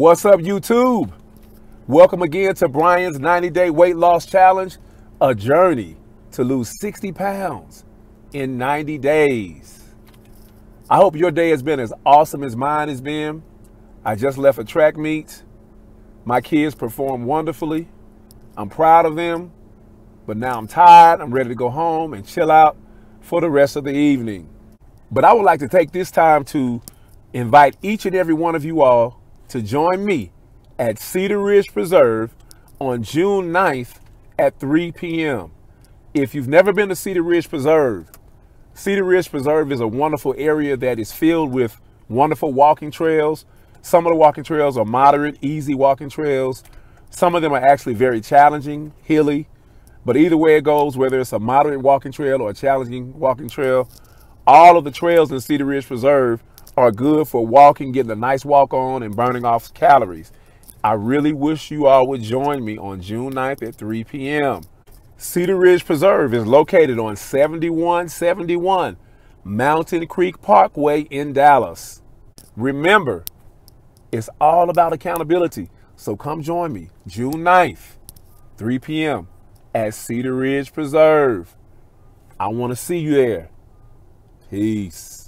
What's up, YouTube? Welcome again to Brian's 90 Day Weight-Loss Challenge, a journey to lose 60 pounds in 90 days. I hope your day has been as awesome as mine has been. I just left a track meet. My kids performed wonderfully. I'm proud of them, but now I'm tired. I'm ready to go home and chill out for the rest of the evening. But I would like to take this time to invite each and every one of you all to join me at Cedar Ridge Preserve on June 9th at 3 p.m. If you've never been to Cedar Ridge Preserve, Cedar Ridge Preserve is a wonderful area that is filled with wonderful walking trails. Some of the walking trails are moderate, easy walking trails. Some of them are actually very challenging, hilly, but either way it goes, whether it's a moderate walking trail or a challenging walking trail, all of the trails in Cedar Ridge Preserve are good for walking, getting a nice walk on and burning off calories. I really wish you all would join me on June 9th at 3 p.m. Cedar Ridge Preserve is located on 7171 Mountain Creek Pkwy in Dallas. Remember, it's all about accountability. So come join me June 9th, 3 p.m. at Cedar Ridge Preserve. I want to see you there. Peace.